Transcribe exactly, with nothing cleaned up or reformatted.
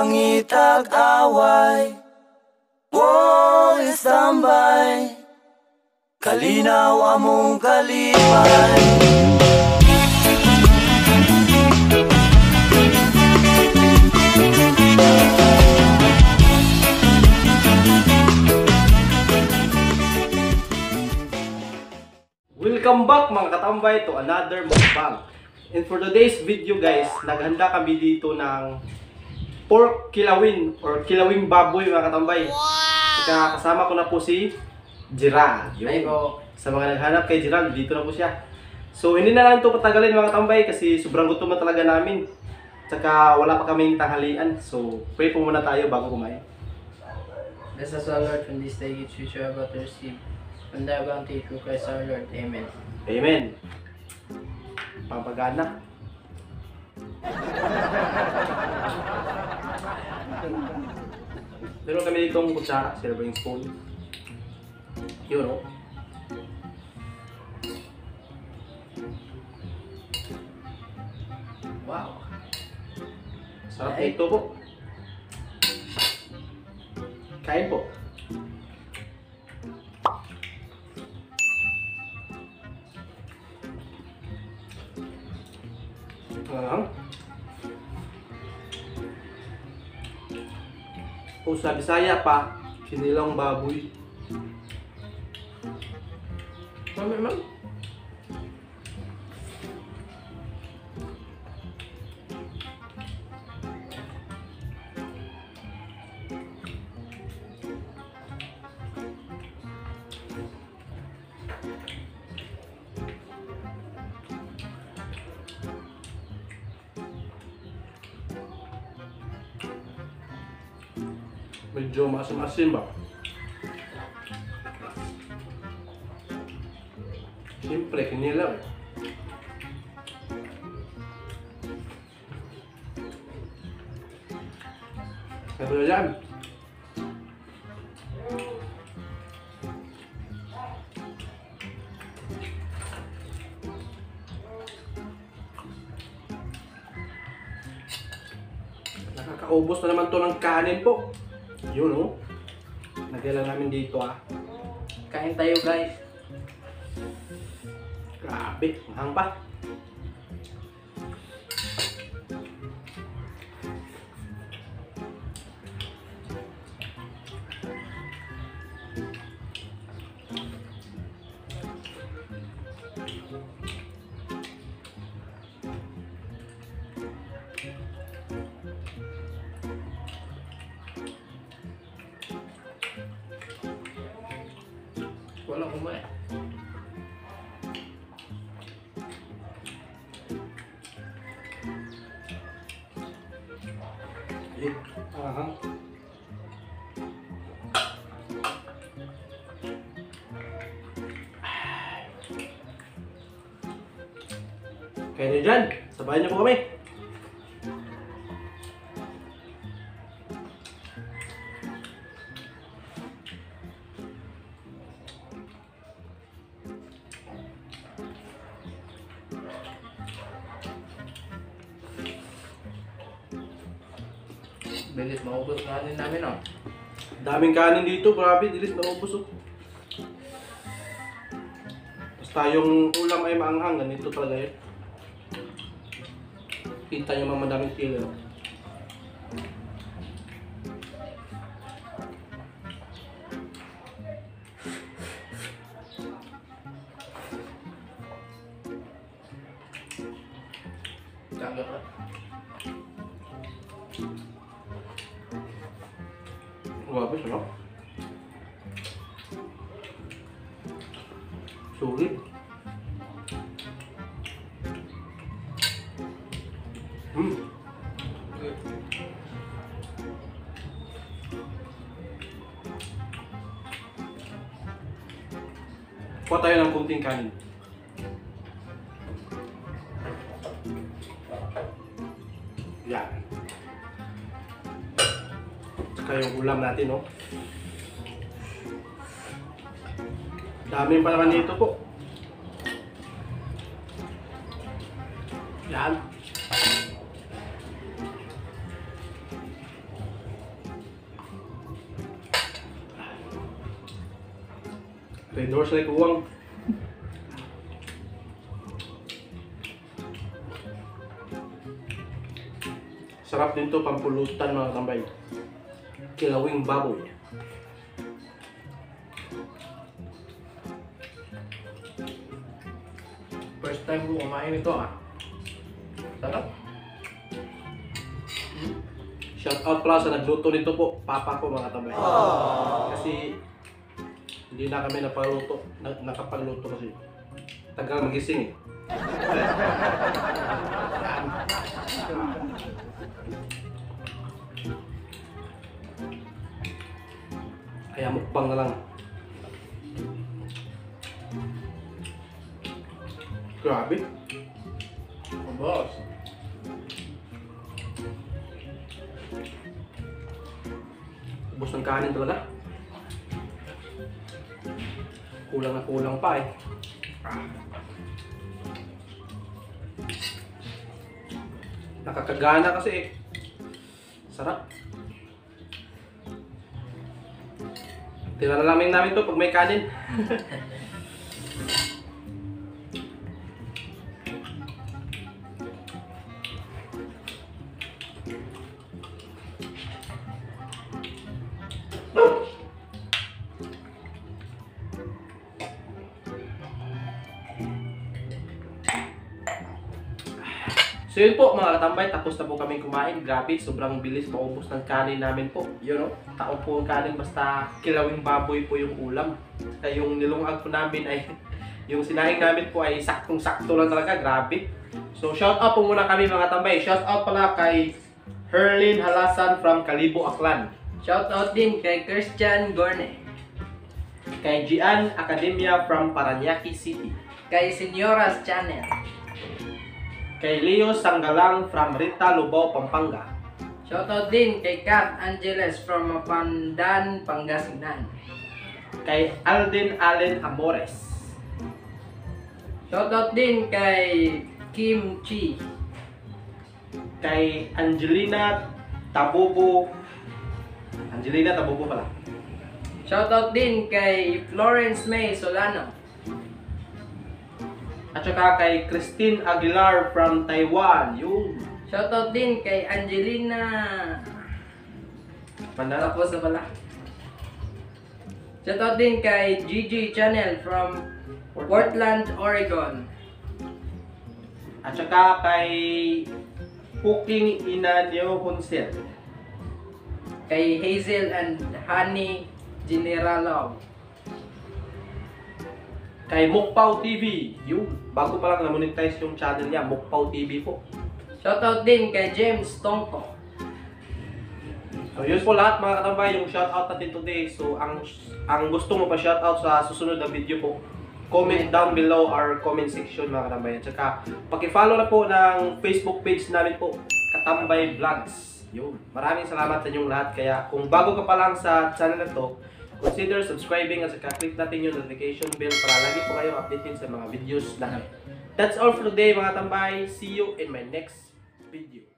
pangitag-away. Oh, istambay, kalinaw among kalipay. Welcome back mga katambay to another mukbang. And for today's video guys, naghanda kami dito ng pork kilawin or kilawing baboy mga katambay. Wow! Kasama ko na po si Girard. Sa mga naghanap kay Girard, dito na po siya. So hindi na lang ito patagalin mga katambay kasi sobrang gutom na talaga namin. Tsaka wala pa kaming tanghalian. So pray po muna tayo bago kumain. Bless us all Lord from this day which we shall about to receive. Pandagang tayo through Christ our Lord. Amen. Amen. Pampagana. Meron kami ditong kutsara, silver spoon. Yun o. Wow. Sarap na ito po. Kain po. O sa Bisaya pa, sinilang baboy. Mami, mami. Medyo maasim-asim ba? Siyempre, kinilaw eh. Sabi na yan. Nakakaubos na naman to ng kanin po. Yun o. Nagyala namin dito ah. Kain tayo guys. Grabe. Mahang pa. Wala kumain. Eh, aha. Kaya nyo dyan, sabayan nyo po kami. Bilis maubos kanin namin oh. Daming kanin dito, grabe, bilis maubos oh. Basta yung ulam ay maanghang, ganito talaga eh. Kita nyo mga madaming kilo. Tanga ka. Grabe, sarap. Sulit. Hmm. Kuha tayo ng kunting kanin. Yan. Yung ulam natin, no? Daming pa naman dito po. Yan. Tradors na kuwang. Sarap din to, pampulutan mga tambay. Kilawing baboy. First time ko kumain ito ah. Sarap. Shout out pala sa nagluto nito po, papa ko mga tambay. Aww. Kasi hindi na kami napagluto, nakapagluto kasi tagal magising eh. Kaya mukbang na lang. Grabe. Oh, boss. Ubos ng kanin talaga. Kulang na kulang pa eh. Nakakagana kasi eh. Sarap. Tinalamin namin to pag may kanin. So yun po mga katambay, tapos na po kaming kumain. Grabe, sobrang bilis maubos ng kanin namin po. You know, tao po ang kanin, basta kilawing baboy po yung ulam. Ay, yung nilungag po namin ay, yung sinaing namin po ay saktong-sakto lang talaga, grabe. So shout out po muna kami mga tambay. Shout out pala kay Herlin Halasan from Kalibo, Aklan. Shout out din kay Christian Gornay. Kay Gian Academia from Paranaque City. Kay Senyoras Channel. Kay Leo Sangalang from Rita, Lubao, Pampanga. Shoutout din kay Kat Angeles from Mapandan, Pangasinan. Kay Aldin Allen Amores. Shoutout din kay Kim Chi. Kay Angelina Tabubo. Angelina Tabubo pala. Shoutout din kay Florence May Solano. At saka kay Christine Aguilar from Taiwan. Yung shoutout din kay Angelina. Panala po sa pala. Shoutout din kay Gigi Channel from Portland, Oregon. At saka kay Kuking Inadio Hunsel. Kay Hazel and Honey Generalove. Kay Mukpaw T V, yung bago pa lang na-monetize yung channel niya, Mukpaw T V po. Shoutout din kay James Tongko. So yun po lahat mga katambay, yung shoutout natin today. So ang ang gusto mo pa shoutout sa susunod na video po, comment down below our comment section mga katambay. At saka paki-follow na po ng Facebook page namin po, Katambay Blogs. Yun, maraming salamat sa inyong lahat. Kaya kung bago ka pa lang sa channel na to, consider subscribing at saka click natin yung notification bell para lagi po kayong updated sa mga videos namin. That's all for today mga tambay. See you in my next video.